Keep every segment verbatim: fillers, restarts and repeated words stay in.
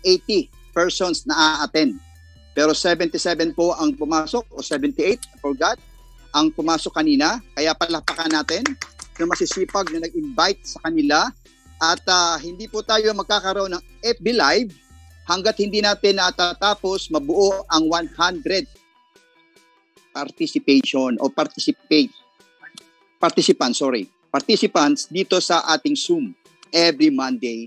one hundred eighty persons na a-attend. Pero seventy-seven po ang pumasok, o seventy-eight, I forgot, ang pumasok kanina. Kaya palakpakan natin yung masisipag na nag-invite sa kanila. At uh, hindi po tayo magkakaroon ng F B Live hanggat hindi natin natatapos mabuo ang one hundred participation o participate participants, sorry, participants dito sa ating Zoom every Monday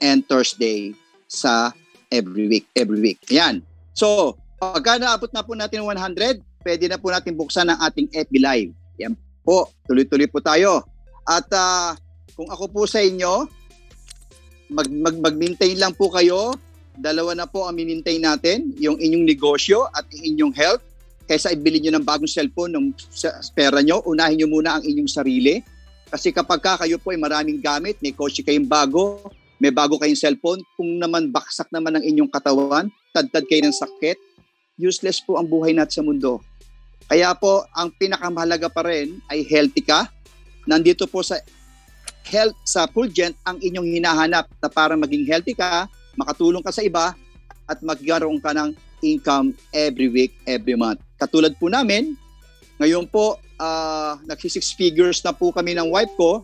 and Thursday sa every week, every week. Ayan. So, pagka naabot na po natin one hundred, pwede na po natin buksan ang ating E P I Live. Yan po, tuloy-tuloy po tayo. At uh, kung ako po sa inyo, mag, mag, mag-maintain lang po kayo. Dalawa na po ang maintain natin, yung inyong negosyo at inyong health. Kaysa ibili nyo ng bagong cellphone ng pera nyo, unahin nyo muna ang inyong sarili. Kasi kapag ka kayo po ay maraming gamit, may kotse kayong bago, may bago kayong cellphone, kung naman baksak naman ang inyong katawan, tad-tad kayo ng sakit, useless po ang buhay natin sa mundo. Kaya po, ang pinakamahalaga pa rin ay healthy ka. Nandito po sa health, sa Fulgent, ang inyong hinahanap na para maging healthy ka, makatulong ka sa iba, at magkaroon ka ng income every week, every month. Katulad po namin, ngayon po, uh, nagsisix figures na po kami ng wife ko.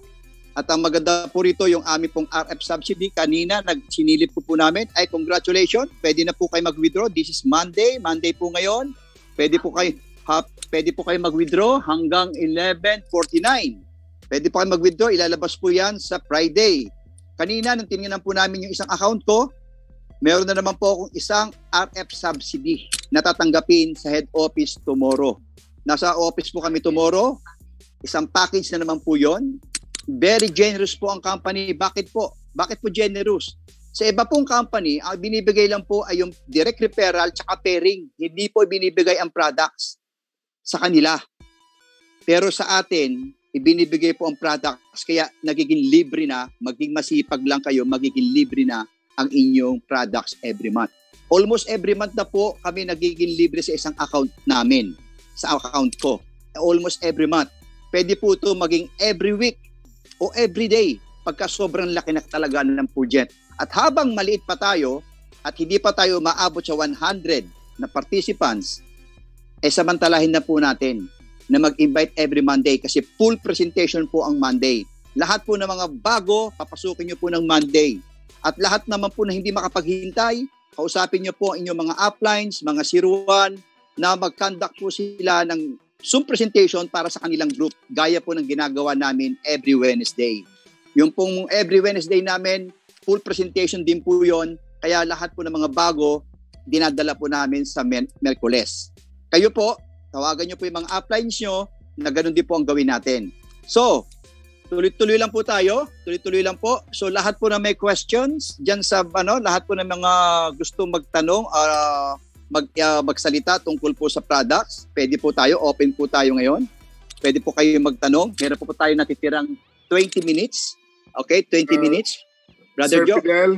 At ang maganda po rito, yung aming pong R F subsidy, kanina nagsinilip po po namin, ay congratulations, pwede na po kayo mag-withdraw. This is Monday, Monday po ngayon. Pwede po kayo, ha, pwede po kayo mag-withdraw hanggang eleven forty-nine. Pwede po kayo mag-withdraw, ilalabas po yan sa Friday. Kanina, nung tinignan po namin yung isang account ko, meron na naman po akong isang R F subsidy na tatanggapin sa head office tomorrow. Nasa office po kami tomorrow, isang package na naman po yon. Very generous po ang company. Bakit po? Bakit po generous? Sa iba pong company, ang binibigay lang po ay yung direct referral tsaka pairing. Hindi po binibigay ang products sa kanila. Pero sa atin, ibinibigay po ang products. Kaya nagiging libre na, maging masipag lang kayo, magiging libre na ang inyong products every month. Almost every month na po kami nagiging libre sa isang account namin, sa account ko. Almost every month. Pwede po ito maging every week o everyday pagka sobrang laki na talaga ng Fulgent. At habang maliit pa tayo at hindi pa tayo maabot sa one hundred na participants, eh samantalahin na po natin na mag-invite every Monday kasi full presentation po ang Monday. Lahat po ng mga bago, papasukin nyo po ng Monday. At lahat naman po na hindi makapaghintay, kausapin nyo po ang inyong mga uplines, mga siruan, na mag-conduct po sila ng Zoom presentation para sa kanilang group, gaya po ng ginagawa namin every Wednesday. Yung pong every Wednesday namin, full presentation din po yun, kaya lahat po ng mga bago, dinadala po namin sa Merkules. Kayo po, tawagan nyo po yung mga uplines nyo, na ganun din po ang gawin natin. So, tuloy-tuloy lang po tayo, tuloy-tuloy lang po. So, lahat po na may questions, dyan sa, ano, lahat po na mga gusto magtanong, ah, uh, Mag, uh, magsalita tungkol po sa products. Pwede po tayo, open po tayo ngayon. Pwede po kayo magtanong. Meron po po tayo natitirang twenty minutes. Okay, twenty minutes. Brother Joe? Sir Fidel?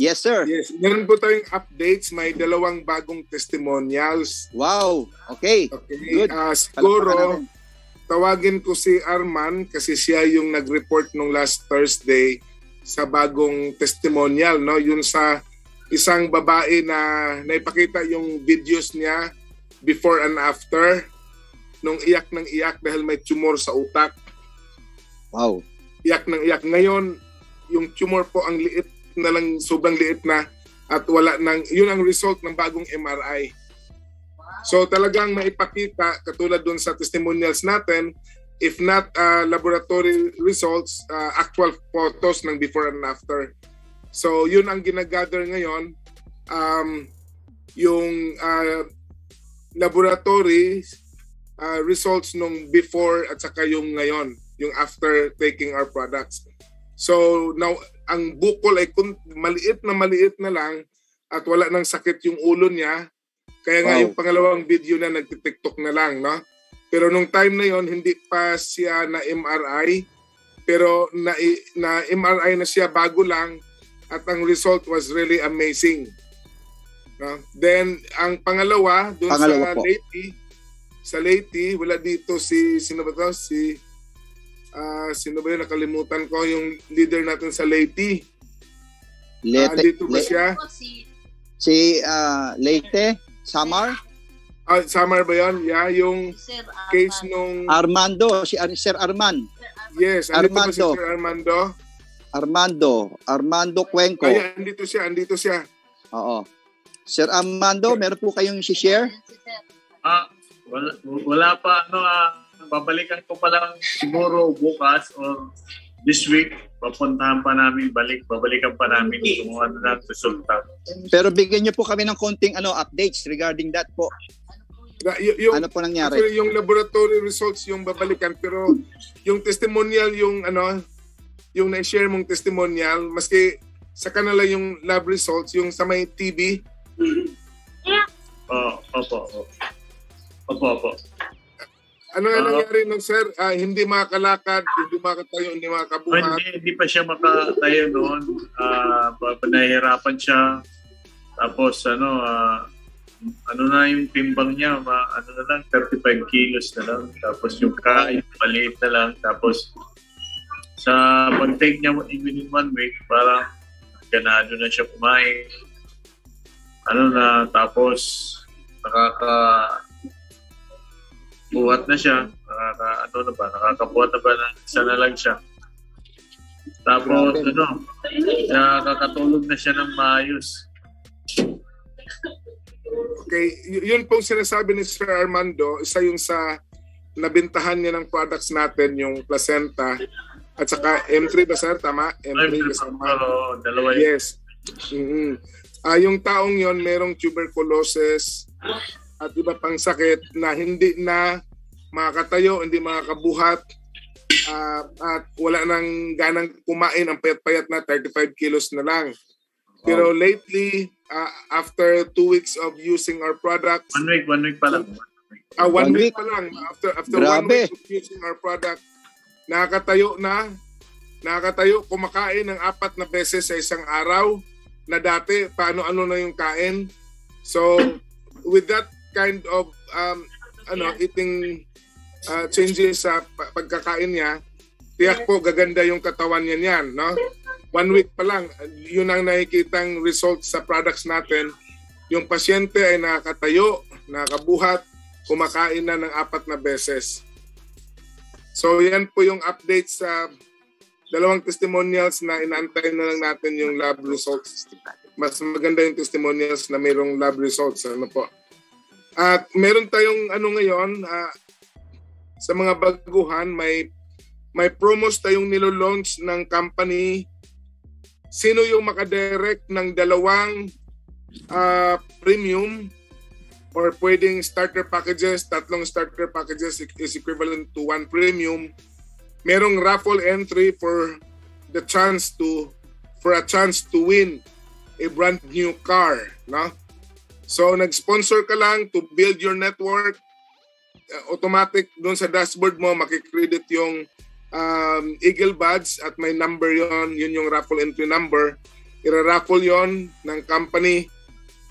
Yes, sir. Yes, meron po tayong updates. May dalawang bagong testimonials. Wow, okay. Okay, good. Uh, siguro, tawagin ko si Arman kasi siya yung nag-report nung last Thursday sa bagong testimonial, no? Yun sa isang babae na naipakita yung videos niya before and after nung iyak ng iyak dahil may tumor sa utak. Wow. Iyak ng iyak. Ngayon, yung tumor po ang liit na lang, sobrang liit na at wala nang, yun ang result ng bagong M R I. Wow. So talagang maipakita, katulad dun sa testimonials natin, if not uh, laboratory results, uh, actual photos ng before and after. So, yun ang ginagather ngayon, um, yung uh, laboratory uh, results nung before at saka yung ngayon, yung after taking our products. So, now, ang bukol ay maliit na maliit na lang at wala nang sakit yung ulo niya. Kaya wow. Nga yung pangalawang video na nagtitiktok na lang, no? Pero nung time na yon hindi pa siya na M R I, pero na, na M R I na siya bago lang. At ang result was really amazing. No? Then, ang pangalawa, doon pangalawa sa po. Lady, sa Lady, wala dito si, sino ba ito? Si, uh, sino ba yun? Nakalimutan ko yung leader natin sa Lady. Leyte. Uh, dito ba siya? Si uh, Leyte? Samar? Ah, Samar ba yan? Yeah, yung case nung... Armando, si Sir Arman. Yes, andito Armando. Ba si Sir Armando? Armando. Armando Cuenco. Ayan, andito siya, andito siya. Oo. Sir Armando, meron po kayong si-share? Ah, wala, wala pa. Ano, ah, babalikan ko pa lang siguro bukas or this week. Papuntahan pa namin, balik, babalikan pa namin kung ano na resulta. Pero bigyan niyo po kami ng konting ano updates regarding that po. Yung, ano po nangyari? Yung laboratory results yung babalikan, pero yung testimonial, yung ano, yung na-share mong testimonial, maski sa kanila yung lab results, yung sa may T B. Yeah. Oh, opo, opo. Opo, opo. Ano yung uh, nangyari nung sir? Uh, hindi makakalakad, hindi makatayo, hindi makabuhat. Hindi, hindi pa siya makatayo noon. Uh, nahihirapan siya. Tapos ano, uh, ano na yung timbang niya, ma, ano na lang, thirty-five kilos na lang. Tapos yung kain, maliit na lang. Tapos sa pag-take niya even in one week, parang ganado na siya kumain. Ano na, tapos nakaka... buhat na siya, nakaka, ano na ba, nakakabuhat na ba ng isa na lang siya. Tapos, ano, nakakatulog na siya ng maayos. Okay, yun pong sinasabi ni Sir Armando, isa yung sa nabintahan niya ng products natin, yung placenta, at saka M three ba sir, tama? M three kasama. Oo, dalawa yun. Yes. Mm-hmm. Uh, yung taong yon merong tuberculosis, at iba pang sakit na hindi na makakatayo, hindi makakabuhat, uh, at wala nang ganang kumain, ang payat-payat na, thirty-five kilos na lang. Pero oh. lately, uh, after two weeks of using our products... One week, one week pa lang. Uh, one, one week. week pa lang. After, after one week of using our product, nakakatayo na, nakakatayo, kumakain ng apat na beses sa isang araw na dati, paano-ano na yung kain. So, with that kind of um, ano, eating uh, changes sa pagkakain niya, tiyak po gaganda yung katawan niya niyan, no? One week pa lang, yun ang nakikitang results sa products natin. Yung pasyente ay nakatayo, nakabuhat, kumakain na ng apat na beses. So yan po yung updates sa dalawang testimonials na inaantay na lang natin yung lab results. Mas maganda yung testimonials na mayroong lab results, ano po. At meron tayong ano ngayon, uh, sa mga baguhan, may may promos tayong nilo-launch ng company. Sino yung makadirect ng dalawang uh, premium or pwedeng starter packages, tatlong starter packages is equivalent to one premium. Merong raffle entry for the chance to for a chance to win a brand new car, no? So, nag-sponsor ka lang to build your network. Uh, automatic doon sa dashboard mo, makikredit yung um, Eagle Badge at may number yon. Yun yung raffle entry number. Ira-raffle yon ng company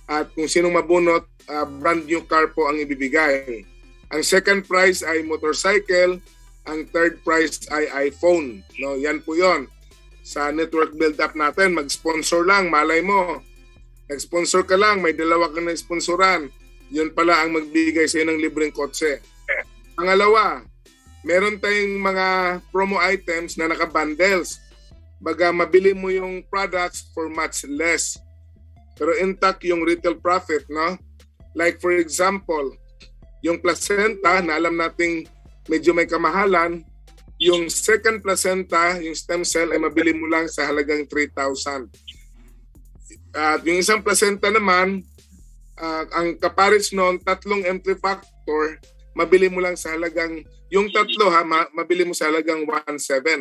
at kung sinong mabunot, uh, brand new car po ang ibibigay. Ang second prize ay motorcycle. Ang third prize ay iPhone. No? Yan po yon. Sa network build-up natin, mag-sponsor lang, malay mo. Nag-sponsor ka lang, may dalawa ka na sponsoran. Yun pala ang magbigay sa'yo ng libreng kotse. Pangalawa, meron tayong mga promo items na naka-bundles. Baga mabili mo yung products for much less. Pero intact yung retail profit, no? Like for example, yung placenta na alam nating medyo may kamahalan, yung second placenta, yung stem cell, ay mabili mo lang sa halagang three thousand. At yung isang placenta naman, uh, ang kaparis noon, tatlong Emplifactor, mabili mo lang sa halagang, yung tatlo ha, ma mabili mo sa halagang one thousand seven.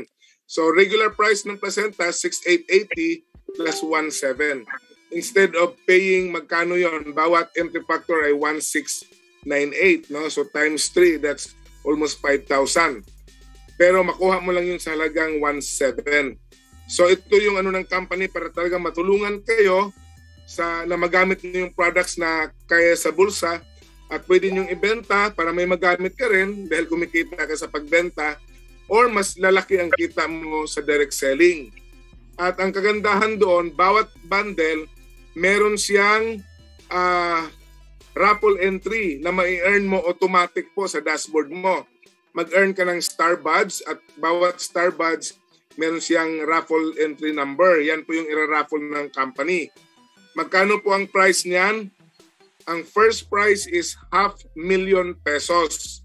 So regular price ng placenta, six thousand eight hundred eighty plus one thousand seven. Instead of paying magkano yon, bawat Emplifactor ay one thousand six hundred ninety-eight. No? So times three, that's almost five thousand. Pero makuha mo lang yung sa halagang one thousand seven. So ito yung ano ng company para talaga matulungan kayo sa, na magamit niyo yung products na kaya sa bulsa at pwede niyong ibenta para may magamit ka rin dahil kumikita ka sa pagbenta or mas lalaki ang kita mo sa direct selling. At ang kagandahan doon, bawat bundle, meron siyang uh, raffle entry na mai-earn mo automatic po sa dashboard mo. Mag-earn ka ng star badge at bawat star badge, meron siyang raffle entry number. Yan po yung iraraffle ng company. Magkano po ang price niyan? Ang first price is half million pesos.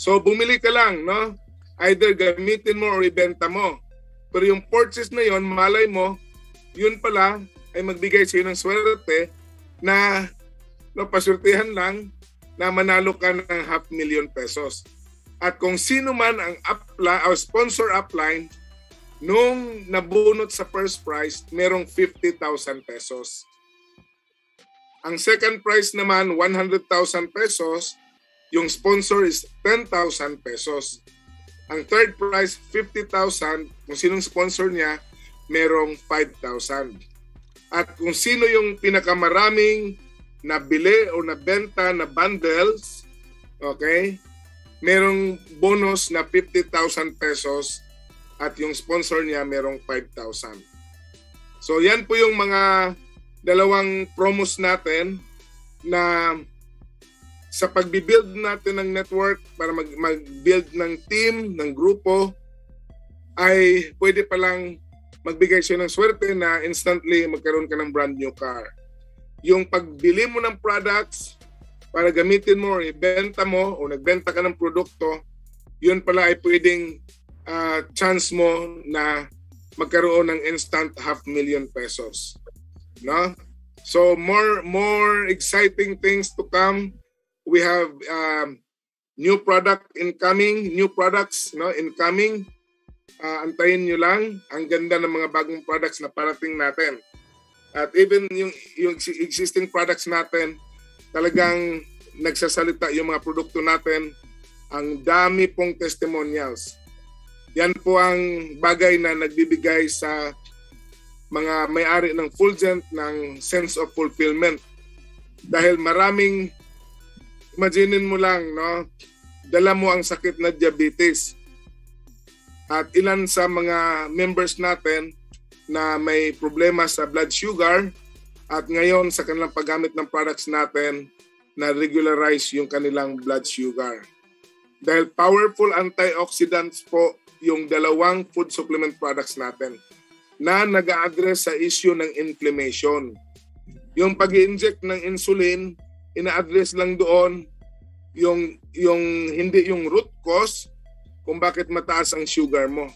So bumili ka lang, no? Either gamitin mo or ibenta mo. Pero yung purchase na yon, malay mo, yun pala ay magbigay sa'yo ng swerte na no, pasurtihan lang na manalo ka ng half million pesos. At kung sino man ang upla, or sponsor upline, nung nabunot sa first prize, merong fifty thousand pesos. Ang second prize naman, one hundred thousand pesos. Yung sponsor is ten thousand pesos. Ang third prize, fifty thousand. Kung sinong sponsor niya, merong five thousand. At kung sino yung pinakamaraming nabili o nabenta na bundles, okay, merong bonus na fifty thousand pesos at yung sponsor niya merong five thousand. So yan po yung mga dalawang promos natin na sa pagbibuild natin ng network para mag- mag-build ng team, ng grupo, ay pwede palang magbigay siya ng swerte na instantly magkaroon ka ng brand new car. Yung pagbili mo ng products para gamitin mo o ibenta mo o nagbenta ka ng produkto, yun pala ay pwedeng uh, chance mo na magkaroon ng instant half million pesos. No? So more more exciting things to come. We have um, new product incoming, new products no incoming. Uh, antayin nyo lang. Ang ganda ng mga bagong products na parating natin. At even yung, yung existing products natin, talagang nagsasalita yung mga produkto natin. Ang dami pong testimonials. Yan po ang bagay na nagbibigay sa mga may-ari ng Fulgent ng sense of fulfillment. Dahil maraming imaginin mo lang, no? Dala mo ang sakit na diabetes. At ilan sa mga members natin na may problema sa blood sugar at ngayon sa kanilang paggamit ng products natin na regularize yung kanilang blood sugar. Dahil powerful antioxidants po yung dalawang food supplement products natin na nag-a-address sa issue ng inflammation. Yung pag-i-inject ng insulin, ina-address lang doon yung yung hindi yung root cause kung bakit mataas ang sugar mo.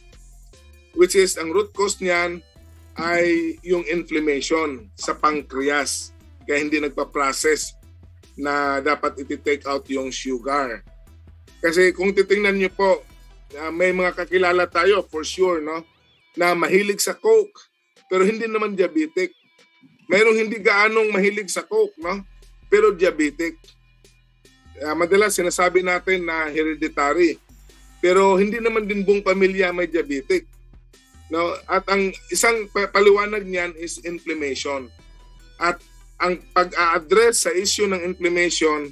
Which is ang root cause niyan ay yung inflammation sa pancreas kaya hindi nagpa-process na dapat iti-take out yung sugar. Kasi kung titingnan niyo po, uh, may mga kakilala tayo for sure no na mahilig sa Coke pero hindi naman diabetic. Mayroong hindi gaanong mahilig sa Coke no. Pero diabetic, uh, madalas sinasabi natin na hereditary. Pero hindi naman din buong pamilya may diabetic. No? At ang isang paliwanag niyan is inflammation. At ang pag-a-address sa issue ng inflammation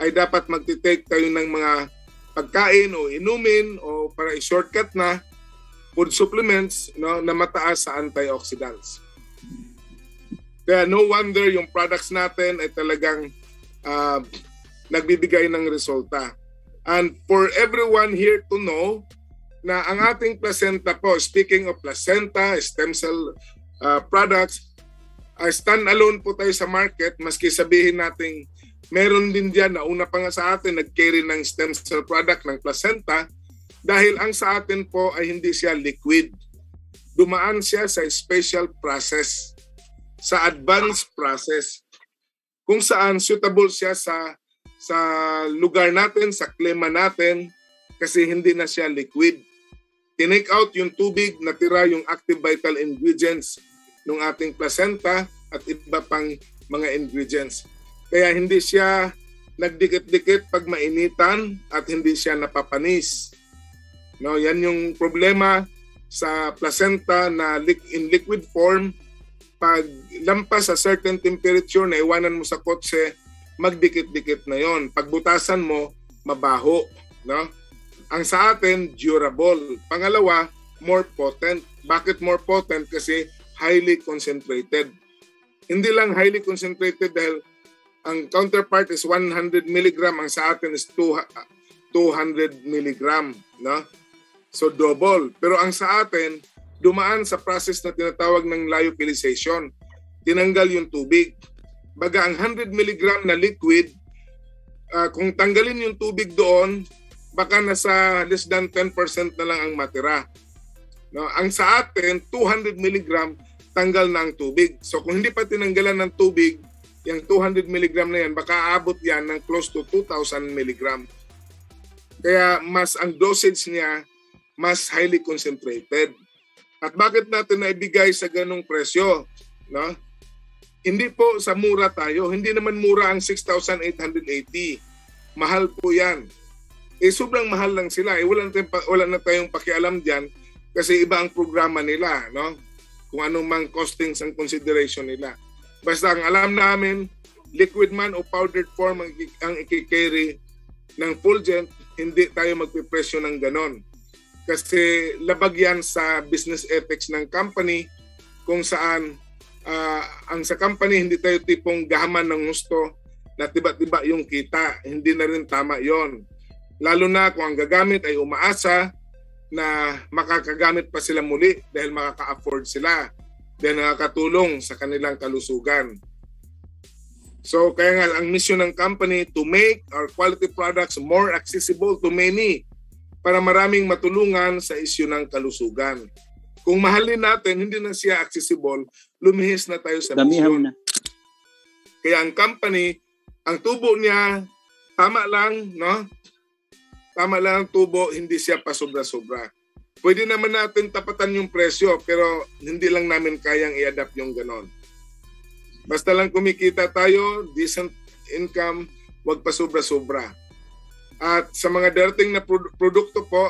ay dapat magtitake tayo ng mga pagkain o inumin o para i-shortcut na food supplements no, na mataas sa antioxidants. Kaya no wonder yung products natin ay talagang uh, nagbibigay ng resulta. And for everyone here to know na ang ating placenta po, speaking of placenta, stem cell uh, products, uh, stand-alone po tayo sa market maski sabihin natin meron din dyan na una pa nga sa atin nag-carry ng stem cell product ng placenta dahil ang sa atin po ay hindi siya liquid. Dumaan siya sa special process. Sa advanced process kung saan suitable siya sa sa lugar natin, sa klima natin kasi hindi na siya liquid. Tinake out yung tubig, natira yung active vital ingredients ng ating placenta at iba pang mga ingredients. Kaya hindi siya nagdikit-dikit pag mainitan at hindi siya napapanis. No, yan yung problema sa placenta na in liquid form. Pag lampas sa certain temperature na iwanan mo sa kotse, magdikit-dikit na yon. Pagbutasan mo, mabaho. No? Ang sa atin, durable. Pangalawa, more potent. Bakit more potent? Kasi highly concentrated. Hindi lang highly concentrated dahil ang counterpart is one hundred milligram, ang sa atin is two hundred milligram. No? So double. Pero ang sa atin, dumaan sa process na tinatawag ng lyophilization. Tinanggal yung tubig. Baga ang one hundred milligram na liquid, uh, kung tanggalin yung tubig doon, baka nasa less than ten percent na lang ang matira. No? Ang sa atin, two hundred milligram, tanggal na ang tubig. So kung hindi pa tinanggalan ng tubig, yung two hundred milligram na yan, baka aabot yan ng close to two thousand milligram. Kaya mas ang dosage niya, mas highly concentrated. At bakit natin naibigay sa ganung presyo? No? Hindi po sa mura tayo. Hindi naman mura ang six thousand eight hundred eighty. Mahal po yan. Eh, sobrang mahal lang sila. Eh, wala, na tayong, wala na tayong pakialam dyan kasi iba ang programa nila. No? Kung anong mang costings ang consideration nila. Basta ang alam namin, liquid man o powdered form ang ikikerry ng Fulgent, hindi tayo magpipresyo ng ganon. Kasi labag yan sa business ethics ng company kung saan uh, ang sa company hindi tayo tipong gahaman ng gusto na tiba-tiba yung kita. Hindi na rin tama yon. Lalo na kung ang gagamit ay umaasa na makakagamit pa sila muli dahil makaka-afford sila. Dahil nakakatulong sa kanilang kalusugan. So kaya nga ang mission ng company to make our quality products more accessible to many para maraming matulungan sa isyu ng kalusugan. Kung mahalin natin, hindi na siya accessible, lumihis na tayo sa mission. Kaya ang company, ang tubo niya, tama lang, no? Tama lang ang tubo, hindi siya pasobra-sobra. Pwede naman natin tapatan yung presyo pero hindi lang namin kayang i-adapt yung ganon. Basta lang kumikita tayo, decent income, wag pa sobra-sobra. At sa mga darating na produ produkto po,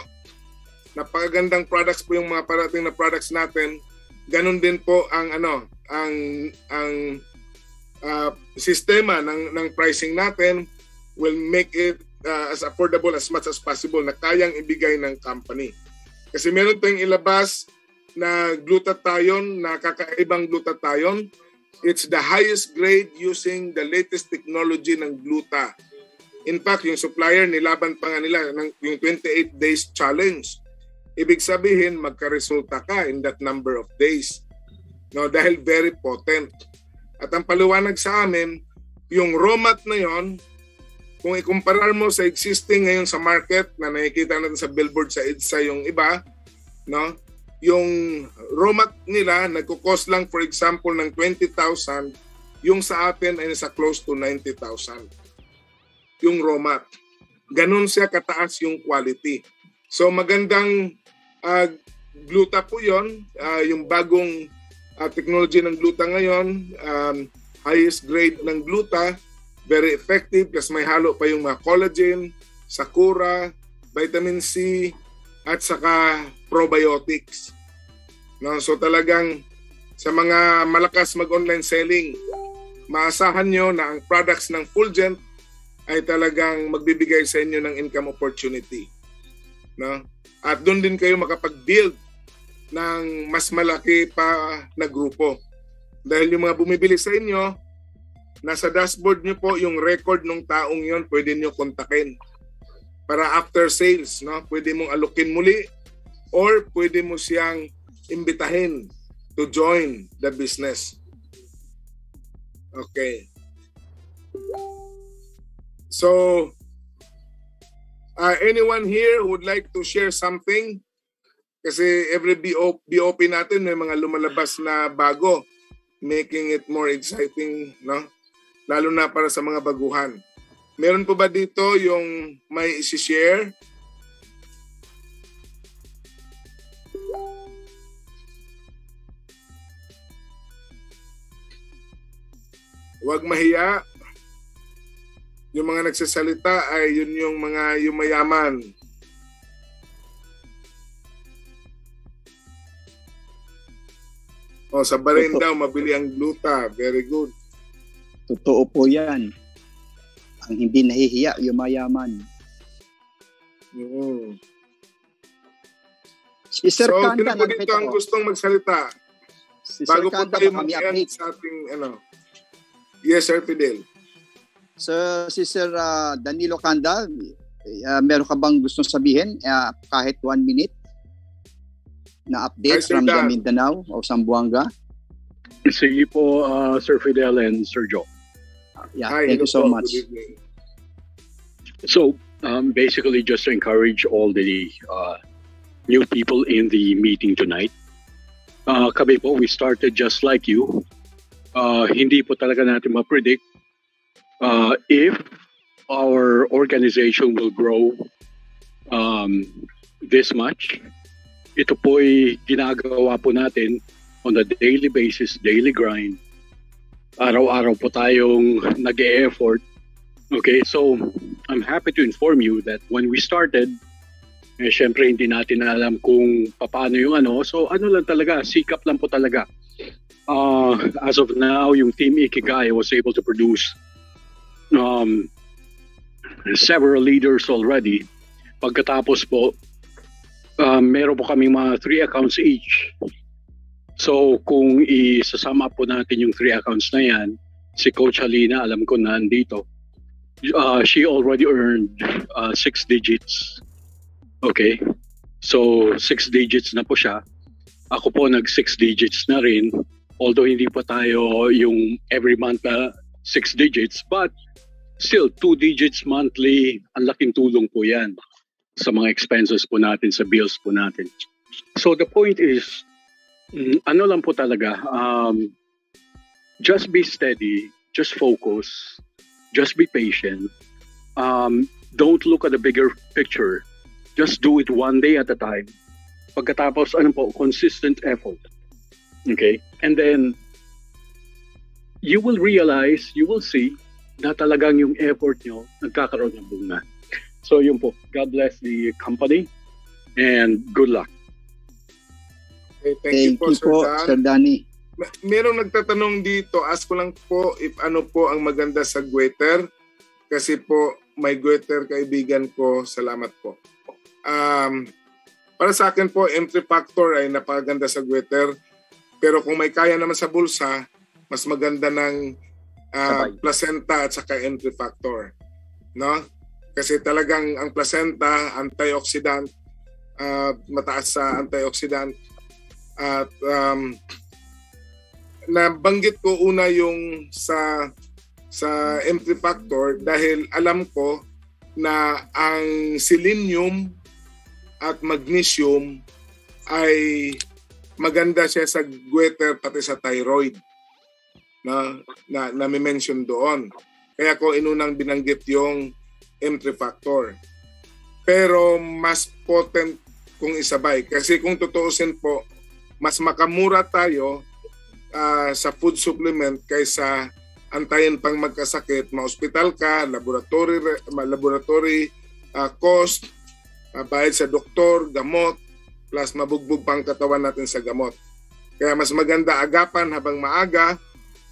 napakagandang products po yung mga parating na products natin, ganon din po ang ano, ang ang uh, sistema ng ng pricing natin will make it uh, as affordable as much as possible na kayang ibigay ng company. Kasi meron tayong ilabas na glutathione, na kakaibang glutathione. It's the highest grade using the latest technology ng gluta. In fact, yung supplier, nilaban pa nga nila ng, yung twenty-eight days challenge. Ibig sabihin, magkaresulta ka in that number of days. No, dahil very potent. At ang paliwanag sa amin, yung raw mat na yon, kung ikumparar mo sa existing ngayon sa market na nakikita natin sa billboard sa EDSA yung iba, no? Yung raw mat nila nagko-cost lang for example ng twenty thousand, yung sa atin ay nasa close to ninety thousand. Yung raw mat. Ganun siya kataas yung quality. So magandang uh, gluta po yon, uh, yung bagong uh, technology ng gluta ngayon, um, highest grade ng gluta. Very effective kasi may halo pa yung mga collagen, sakura, vitamin C, at saka probiotics. No? So talagang sa mga malakas mag-online selling, maasahan nyo na ang products ng Fulgent ay talagang magbibigay sa inyo ng income opportunity. No? At doon din kayo makapag-build ng mas malaki pa na grupo. Dahil yung mga bumibili sa inyo, nasa dashboard nyo po yung record ng taong yon, pwede nyo kontakin para after sales, no? Pwede mong alukin muli or pwede mo siyang imbitahin to join the business. Okay. So, uh, anyone here who would like to share something? Kasi every B O P natin may mga lumalabas na bago, making it more exciting, no? Lalo na para sa mga baguhan. Meron po ba dito yung may isi-share? Huwag mahiya. Yung mga nagsasalita ay yun yung mga yumayaman. O, sa Bahrain daw, mabili ang gluta. Very good. Totoo po yan. Ang hindi nahihiya, yumayaman. Oo. Si Sir so, Kanta ng Petro. So, ang gustong magsalita. Si Bago Sir Kanta, baka may update. Sa ating, ano. Yes, Sir Fidel. So, si Sir uh, Danilo Kanda, uh, meron ka bang gustong sabihin? Uh, kahit one minute na update from the Mindanao o Zamboanga? Sige po, uh, Sir Fidel and Sir Joe. Uh, yeah, Hi, thank you so much. So, um, basically, just to encourage all the uh, new people in the meeting tonight. Uh, kami po, we started just like you. Uh, hindi po talaga natin ma-predict uh, if our organization will grow um, this much. Ito po'y ginagawa po natin on a daily basis, daily grind. Araw-araw po tayong nag-e-effort. Okay, so I'm happy to inform you that when we started, eh, syempre hindi natin alam kung paano yung ano. So ano lang talaga, sikap lang po talaga. Uh, as of now, yung Team Ikigai was able to produce um, several leaders already. Pagkatapos po, uh, meron po kaming mga three accounts each. So kung isasama po natin yung three accounts na yan, si Coach Alina, alam ko na andito. Uh, she already earned uh, six digits. Okay, so six digits na po siya. Ako po nag six digits na rin. Although hindi po tayo yung every month na six digits, but still two digits monthly, ang laking tulong po yan sa mga expenses po natin, sa bills po natin. So the point is, ano lang po talaga, um, just be steady, just focus, just be patient. Um, don't look at the bigger picture. Just do it one day at a time. Pagkatapos, ano po, consistent effort. Okay? And then, you will realize, you will see, na talagang yung effort nyo, nagkakaroon ng bunga. So, yun po. God bless the company and good luck. Okay, thank, thank you po, you Sir, po Dan. Sir Danny. Merong nagtatanong dito, ask ko lang po if ano po ang maganda sa Gueter. Kasi po, may Gueter kaibigan ko. Salamat po. Um, para sa akin po, Emplifactor ay napaganda sa Gueter. Pero kung may kaya naman sa bulsa, mas maganda ng uh, placenta at saka Emplifactor. No? Kasi talagang ang placenta, antioxidant, uh, mataas sa antioxidant. At um, nabanggit ko una yung sa, sa Emplifactor dahil alam ko na ang selenium at magnesium ay maganda siya sa Gueter pati sa thyroid na na, na mention doon. Kaya ko inunang binanggit yung M three factor. Pero mas potent kung isabay. Kasi kung tutuusin po, mas makamura tayo uh, sa food supplement kaysa antayin pang magkasakit. Ma-hospital ka, laboratory, laboratory uh, cost, bayad sa doktor, gamot, plus mabugbog pang katawan natin sa gamot. Kaya mas maganda agapan habang maaga,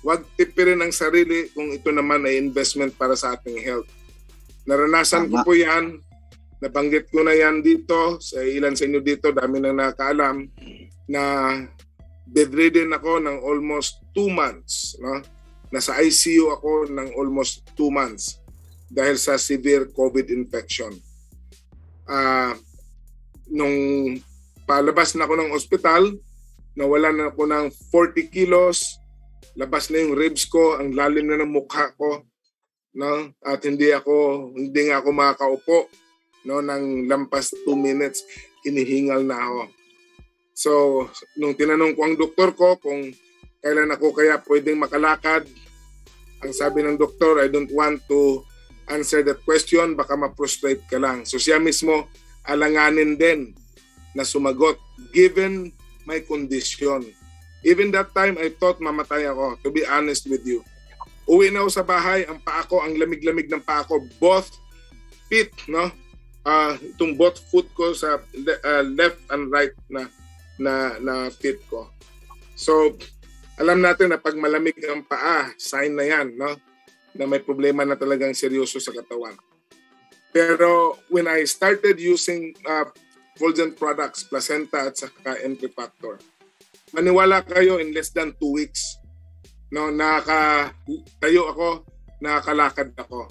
huwag tipirin ang sarili kung ito naman ay investment para sa ating health. Naranasan Tama. ko po yan, nabanggit ko na yan dito, sa ilan sa inyo dito, dami nang nakakaalam, na bedridden ako ng almost two months. No? Nasa I C U ako ng almost two months dahil sa severe COVID infection. Uh, nung palabas na ako ng ospital, nawala na ako ng forty kilos, labas na yung ribs ko, ang lalim na ng mukha ko, no? At hindi ako hindi nga ako makakaupo, no, ng lampas two minutes, hinihingal na ako. So nung tinanong ko ang doktor ko kung kailan ako kaya pwedeng makalakad, ang sabi ng doktor, I don't want to answer that question, baka ma-prostrate ka lang. So siya mismo alanganin din na sumagot given my condition. Even that time, I thought mamatay ako, to be honest with you. Uwi na ako sa bahay, ang paa ko, ang lamig-lamig ng paa ko, both feet, no? Uh, itong both foot ko sa le uh, left and right na, na, na feet ko. So, alam natin na pag malamig ang paa, sign na yan, no? Na may problema na talagang seryoso sa katawan. Pero when I started using uh, Fulgent products, placenta at saka Emplifactor. Maniwala kayo, in less than two weeks, no, nakatayo ako, nakakalakad ako.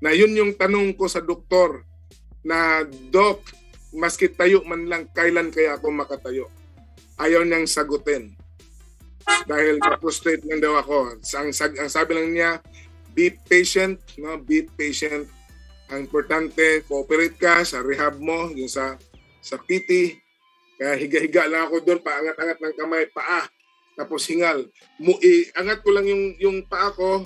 Na yun yung tanong ko sa doktor, na Doc, maski tayo man lang, kailan kaya ako makatayo? Ayaw niyang sagutin. Dahil na-prostrate lang daw ako. Ang, ang sabi lang niya, be patient, no? Be patient. Ang importante, cooperate ka sa rehab mo, yung sa, sa P T. Kaya higa-higa lang ako doon, paangat-angat ng kamay, paa, tapos hingal. Mu angat ko lang yung, yung paa ko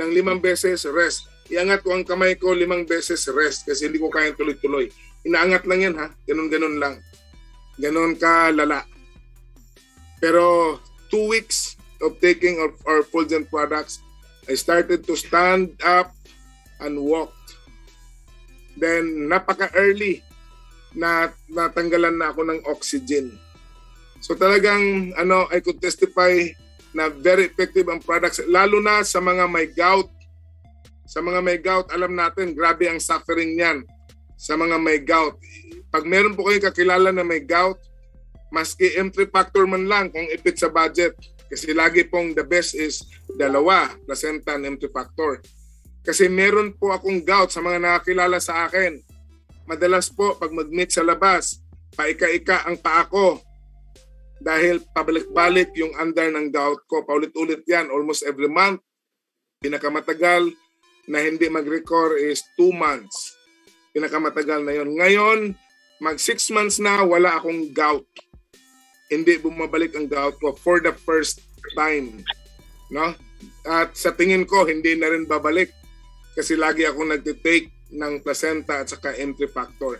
ng limang beses, rest. Iangat ko ang kamay ko limang beses, rest, kasi hindi ko kayang tuloy-tuloy. Inaangat lang yan, ha? Ganun-ganun lang. Ganun ka lala. Pero two weeks of taking of our Fulgent products, I started to stand up and walk. Then, napaka-early na natanggalan na ako ng oxygen. So talagang ano, I could testify na very effective ang products, lalo na sa mga may gout. Sa mga may gout, alam natin, grabe ang suffering niyan sa mga may gout. Pag meron po kayong kakilala na may gout, maski M three factor man lang kung ipit sa budget, kasi lagi pong the best is dalawa, placenta and M three factor. Kasi meron po akong gout sa mga nakakilala sa akin. Madalas po, pag mag-meet sa labas, paika-ika ang paa ko dahil pabalik-balik yung under ng gout ko. Paulit-ulit yan, almost every month. Pinakamatagal na hindi mag-record is two months. Pinakamatagal na yon. Ngayon, mag six months na, wala akong gout. Hindi bumabalik ang gout ko for the first time. No? At sa tingin ko, hindi na rin babalik kasi lagi akong nagtitake ng placenta at saka Emplifactor.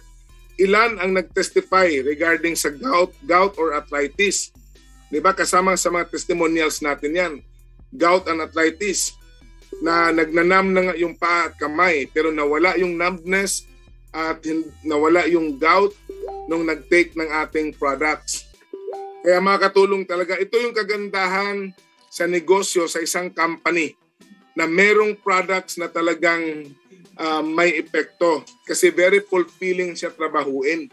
Ilan ang nagtestify regarding sa gout, gout or arthritis? Diba kasama sa mga testimonials natin yan, gout and arthritis, na nagnanam na yung paa at kamay pero nawala yung numbness at nawala yung gout nung nagtake ng ating products. Kaya makakatulong talaga. Ito yung kagandahan sa negosyo, sa isang company, na merong products na talagang Uh, may epekto kasi very fulfilling siya trabahuin.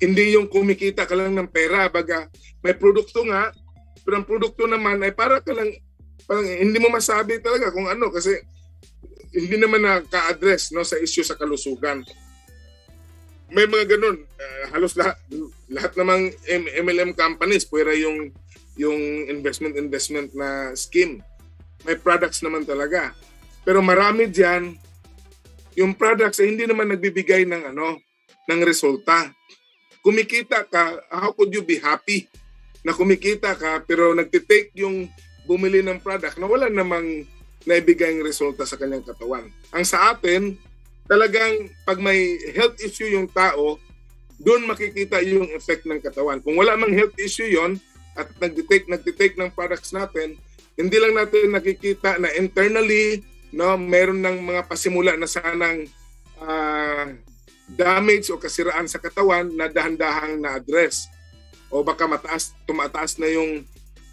Hindi yung kumikita ka lang ng pera, baga may produkto nga, pero ang produkto naman ay para ka lang, parang hindi mo masabi talaga kung ano kasi hindi naman naka-address, no, sa issue sa kalusugan. May mga ganun, uh, halos lahat lahat namang M L M companies, pwera yung yung investment investment na scheme. May products naman talaga. Pero marami diyan yung products ay hindi naman nagbibigay ng ano, ng resulta. Kumikita ka, how could you be happy na kumikita ka pero nagtitake yung bumili ng product na wala namang naibigay ng resulta sa kanyang katawan. Ang sa atin, talagang pag may health issue yung tao, doon makikita yung effect ng katawan. Kung wala mang health issue yon at nagtitake, nagtitake ng products natin, hindi lang natin nakikita na internally, no, meron ng mga pasimula na sanang uh, damage o kasiraan sa katawan na dahan-dahang na-address. O baka mataas, tumataas na yung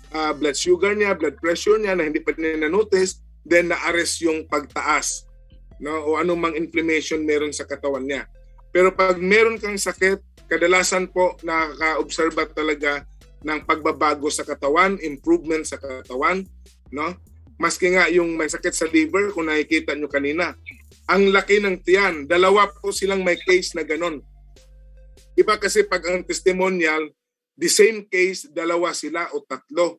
uh, blood sugar niya, blood pressure niya na hindi pa niya na-notice, then na-arrest yung pagtaas, no, o anumang inflammation meron sa katawan niya. Pero pag meron kang sakit, kadalasan po nakaka-observa talaga ng pagbabago sa katawan, improvement sa katawan, no? Maski nga yung may sakit sa liver, kung nakikita nyo kanina, ang laki ng tiyan. Dalawa po silang may case na ganon. Iba kasi pag ang testimonial, the same case, dalawa sila o tatlo.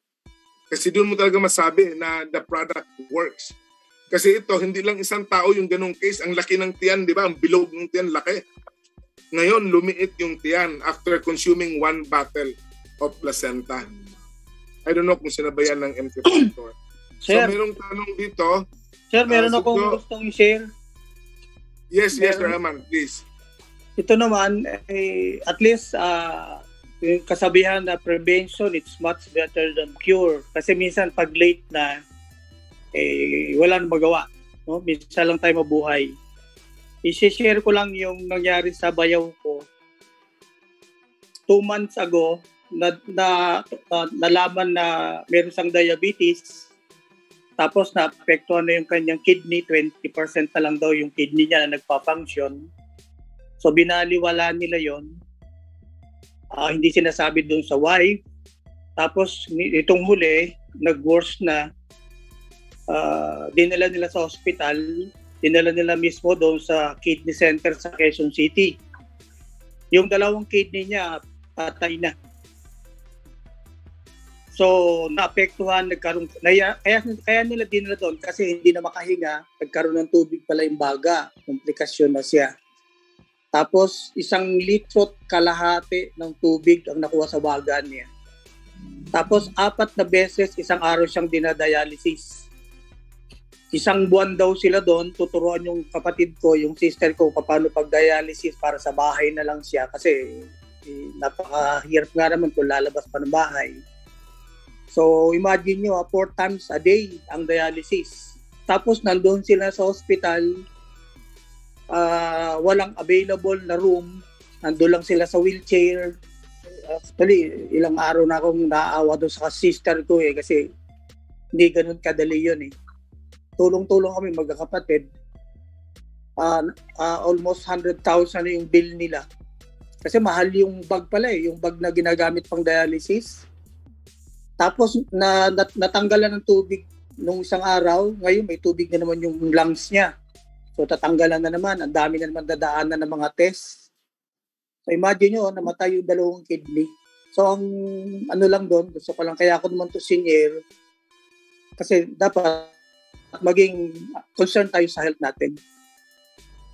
Kasi doon mo talaga masabi na the product works. Kasi ito, hindi lang isang tao yung ganong case. Ang laki ng tiyan, di ba? Ang bilog ng tiyan, laki. Ngayon, lumiit yung tiyan after consuming one bottle of placenta. I don't know kung sinabayan ng M three factor. Sir, so, merong tanong dito. Sir, meron uh, akong gustong i-share. Yes, meron. Yes, Sir Aman, please. Ito naman, eh, at least, uh, yung kasabihan na prevention, it's much better than cure. Kasi minsan, pag late na, eh, wala nang magawa. No? Minsan lang tayo mabuhay. I-share ko lang yung nangyari sa bayaw ko. Two months ago, na, na, na, nalaman na meron siyang diabetes. Tapos naapektuhan na yung kanyang kidney, twenty percent na lang daw yung kidney niya na nagpa-function. So binaliwala nila yon. uh, hindi sinasabi doon sa why. Tapos itong huli, nag-worse na, uh, dinala nila sa hospital, dinala nila mismo doon sa kidney center sa Quezon City. Yung dalawang kidney niya, patay na. So, naapektuhan, nagkaroon, kaya, kaya nila dinala doon kasi hindi na makahinga, nagkaroon ng tubig pala yung baga, komplikasyon na siya. Tapos, isang litrot kalahati ng tubig ang nakuha sa baga niya. Tapos, apat na beses, isang araw siyang dinadialysis. Isang buwan daw sila doon, tuturuan yung kapatid ko, yung sister ko, paano pag-dialysis para sa bahay na lang siya kasi eh, napakahirap nga naman kung lalabas pa ng bahay. So, imagine nyo, four times a day ang dialysis. Tapos, nandun sila sa hospital, uh, walang available na room, nandun lang sila sa wheelchair. Actually, ilang araw na akong naawa doon sa sister ko eh, kasi hindi ganun kadali yun eh. Tulong-tulong kami magkakapatid. Uh, uh, almost one hundred thousand yung bill nila. Kasi mahal yung bag pala eh, yung bag na ginagamit pang dialysis. Tapos na, nat, natanggalan ng tubig nung isang araw, ngayon may tubig na naman yung lungs niya. So tatanggalan na naman, ang dami na naman dadaanan ng mga test. So imagine nyo, namatay yung dalawang kidney. So ang ano lang doon, gusto ko lang, kaya ako naman to senior, kasi dapat maging concern tayo sa health natin.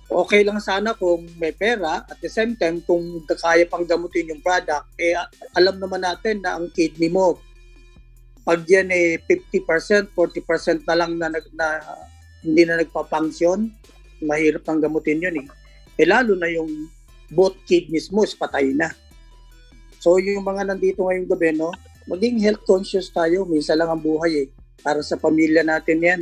Okay lang sana kung may pera, at the same time, kung kaya pang gamutin yung product, eh alam naman natin na ang kidney mo, pag yan eh fifty percent, forty percent na lang na, na, na hindi na nagpa-function, mahirap nang gamutin yun eh. Eh lalo na yung both kidneys mo is patay na. So yung mga nandito ngayong gabi, no, maging health conscious tayo, minsan lang ang buhay eh. Para sa pamilya natin yan.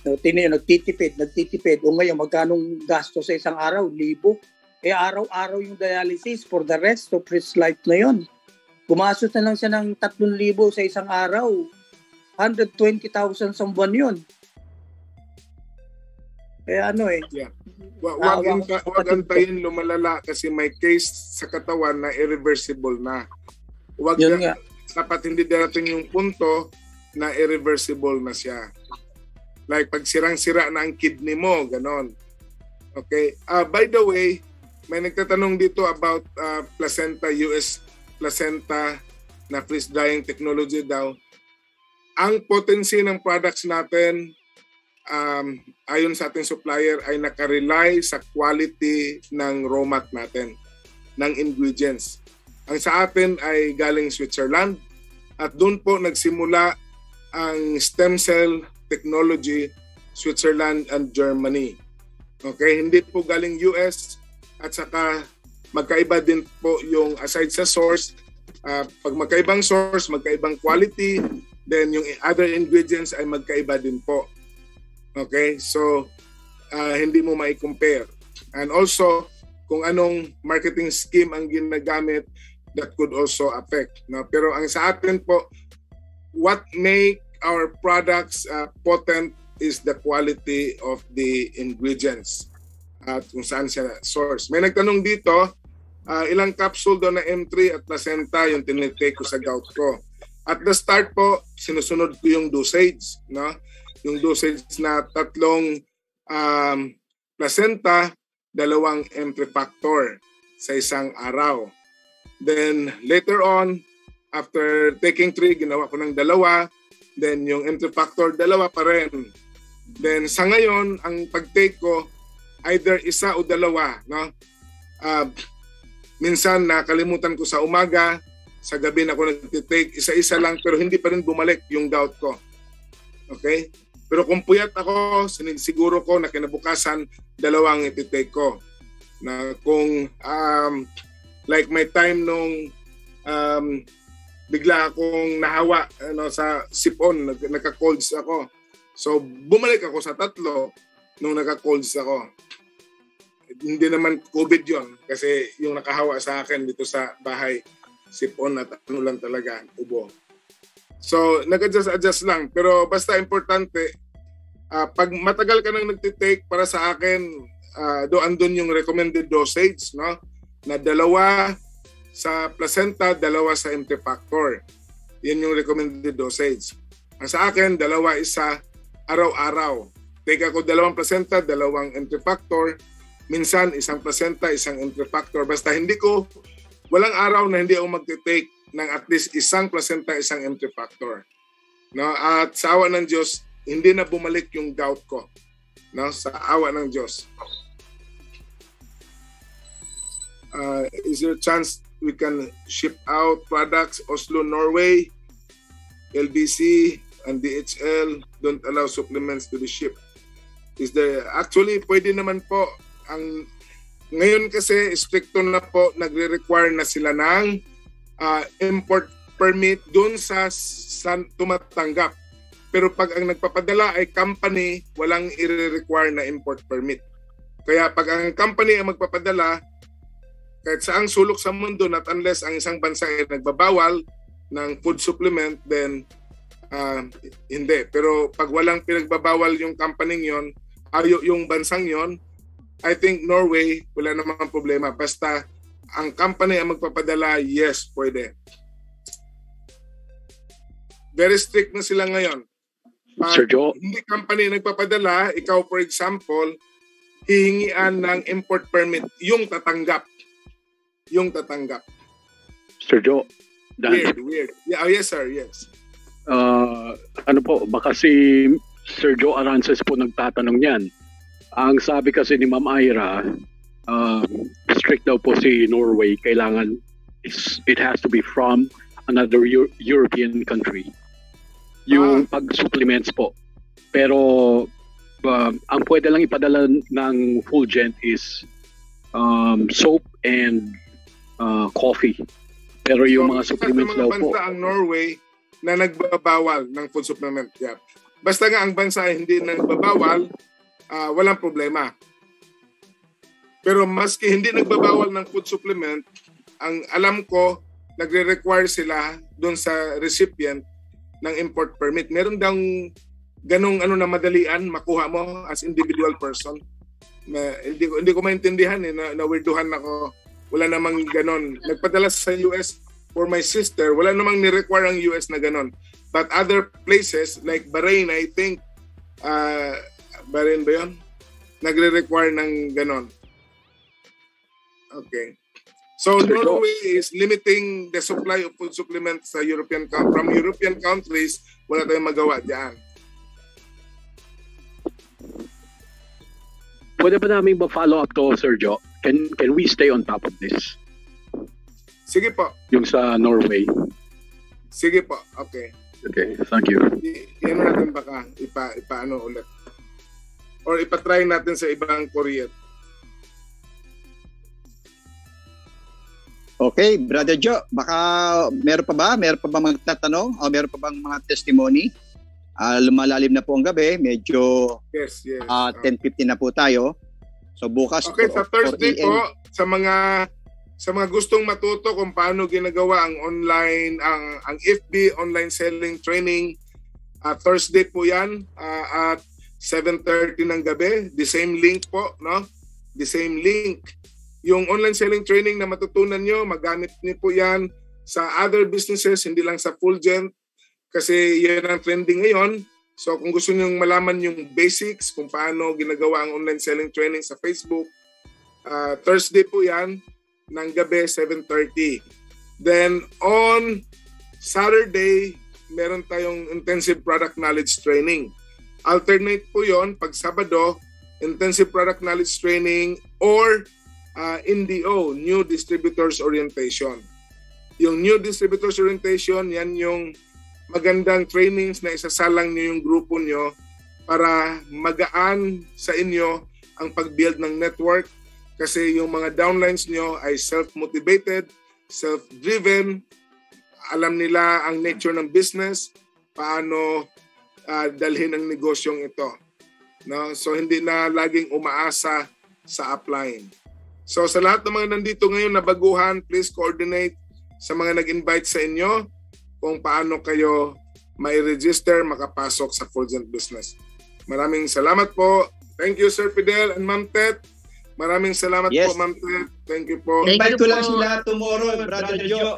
So, tingnan nyo, nagtitipid, nagtitipid. O ngayon, magkanong gasto sa isang araw? Libo. Eh araw-araw yung dialysis for the rest of his life na yun. Gumastos na lang siya ng three thousand sa isang araw. one hundred twenty thousand sa buwan yun. Kaya ano eh. Yeah. Wa- wag, ah, inta- wag antayin lumalala kasi may case sa katawan na irreversible na. Wag na, dapat hindi darating yung punto na irreversible na siya. Like pag sirang-sira na ang kidney mo, ganon. Okay. Uh, by the way, may nagtatanong dito about uh, placenta, U S placenta na freeze drying technology daw. Ang potency ng products natin um, ayon sa ating supplier ay nakarely sa quality ng raw mat natin, ng ingredients. Ang sa atin ay galing Switzerland at doon po nagsimula ang stem cell technology, Switzerland and Germany. Okay, hindi po galing U S at saka magkaiba din po yung aside sa source, uh, pag magkaibang source, magkaibang quality, then yung other ingredients ay magkaiba din po. Okay? So, uh, hindi mo mai-compare. And also, kung anong marketing scheme ang ginagamit, that could also affect. No? Pero ang sa atin po, what make our products uh, potent is the quality of the ingredients at kung saan siya source. May nagtanong dito, Uh, ilang capsule doon na M three at placenta yung tinitake ko sa gout ko. At the start po, sinusunod ko yung dosage, no? Yung dosage na tatlong um, placenta, dalawang Emplifactor sa isang araw. Then later on, after taking three, ginawa ko ng dalawa. Then yung Emplifactor, dalawa pa rin. Then sa ngayon, ang pag-take ko, either isa o dalawa, no? Uh, Minsan nakalimutan ko sa umaga, sa gabi na ako nagtitake, isa-isa lang pero hindi pa rin bumalik yung gout ko. Okay? Pero kung puyat ako, siguro ko na kinabukasan dalawang ititake ko. Na kung um, like my time nung um, bigla akong nahawa ano, sa sipon, nagka-colds ako. So bumalik ako sa tatlo nung nagka-colds ako. Hindi naman COVID yon kasi yung nakahawa sa akin dito sa bahay, sipon at ano lang talaga, ubo. So, nag-adjust-adjust lang. Pero basta importante, uh, pag matagal ka nang nagtitake, para sa akin, uh, doon doon yung recommended dosage, no? Na dalawa sa placenta, dalawa sa Emplifactor. Yan yung recommended dosage. Ang sa akin, dalawa isa araw-araw. Take ako dalawang placenta, dalawang Emplifactor. Minsan, isang placenta, isang Emplifactor. Basta hindi ko, walang araw na hindi ako magte-take ng at least isang placenta, isang Emplifactor. No? At sa awa ng Diyos, hindi na bumalik yung gout ko. No? Sa awa ng Diyos. Uh, is there a chance we can ship out products? Oslo, Norway, L B C, and D H L don't allow supplements to be shipped. Is there, actually, pwede naman po. Ang, ngayon kasi, stricto na po, nagre-require na sila ng uh, import permit dun sa, sa tumatanggap. Pero pag ang nagpapadala ay company, walang i-require na import permit. Kaya pag ang company ang magpapadala, kahit saang sulok sa mundo, not unless ang isang bansa ay nagbabawal ng food supplement, then uh, hindi. Pero pag walang pinagbabawal yung company yon, ay yung bansang yon, I think Norway, wala namang problema. Basta ang company ang magpapadala, yes, pwede. Very strict na sila ngayon. Pag Sir Joel, hindi company nagpapadala, ikaw for example, hihingian ng import permit yung tatanggap. Yung tatanggap. Sir Joe, weird, weird. Yeah, oh, yes sir, yes. Uh, ano po, baka si Sir Joe Arances po nagtatanong niyan. Ang sabi kasi ni Ma'am Ira, uh, strict daw po si Norway. Kailangan, it's, it has to be from another Euro European country. Yung ah. pag-supplements po. Pero uh, ang pwede lang ipadala ng Fulgent is um, soap and uh, coffee. Pero yung so, mga supplements daw po. Ang Norway na nagbabawal ng food supplement. Yeah. Basta nga ang bansa hindi nagbabawal, uh, walang problema. Pero maski hindi nagbabawal ng food supplement, ang alam ko, nagre-require sila doon sa recipient ng import permit. Meron daw ganong ano na madalian makuha mo as individual person. Ma, hindi, hindi ko maintindihan eh, na, na weirduhan ako. Wala namang ganon. Nagpadala sa U S for my sister, wala namang ni-require ang U S na ganon. But other places like Bahrain, I think, uh, Bahrain ba yun? Nagre-require ng ganon. Okay. So Norway is limiting the supply of food supplements sa European from European countries. Wala tayong magawa diyan. Pwede ba namin ma-follow up to Sir Joe? Can can we stay on top of this? Sige po. Yung sa Norway. Sige po. Okay. Okay, thank you. Yan natin baka ipa ipaano ulit. Or ipa-try natin sa ibang courier. Okay, Brother Joe, baka meron pa ba? Meron pa ba magtatanong? O meron pa bang mga testimony? Uh, lumalalim na po ang gabi. Medyo yes, yes. Uh, ten fifteen na po tayo. So bukas okay, po, sa Thursday po, sa mga sa mga gustong matuto kung paano ginagawa ang online, ang, ang F B, online selling training, uh, Thursday po yan uh, at seven thirty ng gabi. The same link po, no? The same link. Yung online selling training na matutunan nyo, magamit nyo po yan sa other businesses, hindi lang sa Fulgent. Kasi yan ang trending ngayon. So kung gusto nyo malaman yung basics, kung paano ginagawa ang online selling training sa Facebook, uh, Thursday po yan, ng gabi, seven thirty. Then on Saturday, meron tayong intensive product knowledge training. Alternate po yon pag Sabado, intensive product knowledge training or Uh, N D O, New Distributors Orientation. Yung New Distributors Orientation, yan yung magandang trainings na isasalang nyo yung grupo nyo para magaan sa inyo ang pag-build ng network kasi yung mga downlines nyo ay self-motivated, self-driven, alam nila ang nature ng business, paano uh, dalhin ang negosyong ito. No? So hindi na laging umaasa sa upline. So sa lahat ng mga nandito ngayon na baguhan, please coordinate sa mga nag-invite sa inyo kung paano kayo mai-register, makapasok sa Fulgent Business. Maraming salamat po. Thank you Sir Fidel and Ma'am Tet. Maraming salamat yes. po, Ma'am Ted. Thank you po. Invite ko lang sila tomorrow, Brother Joe.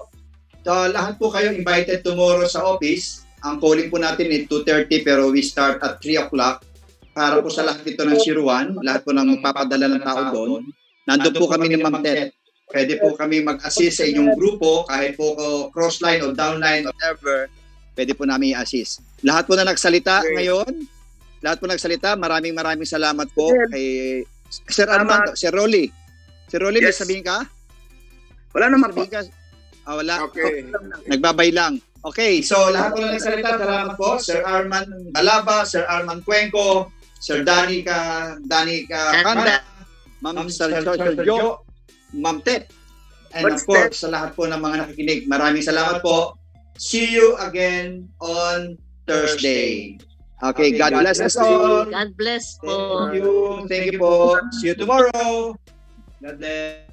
So, lahat po kayo invited tomorrow sa office. Ang calling po natin ay two thirty pero we start at three o'clock. Para po sa lahat dito ng Siruan, lahat po ng magpapadala ng tao doon. Nandun po kami ni Ma'am Ted. Pwede po kami mag-assist sa inyong grupo, kahit po cross-line o downline or whatever, pwede po namin i-assist. Lahat po na nagsalita okay. ngayon, lahat po nagsalita, maraming maraming salamat po kay Sir Armando, Sir Rolly. Sir Rolly, yes. may sabihin ka? Wala naman po. Ah, wala. Okay. Nagbabay lang. Okay, so lahat po na nagsalita, salamat po. Sir Arman Galaba, Sir Arman Cuenco, Sir Danica, Danica Kanda, Ma'am Sir Joe, Ma'am Ted, and of course, sa lahat po ng mga nakikinig, maraming salamat po. See you again on Thursday. Okay, God bless us all. God bless po. Thank you. Thank you po. See you tomorrow. God bless.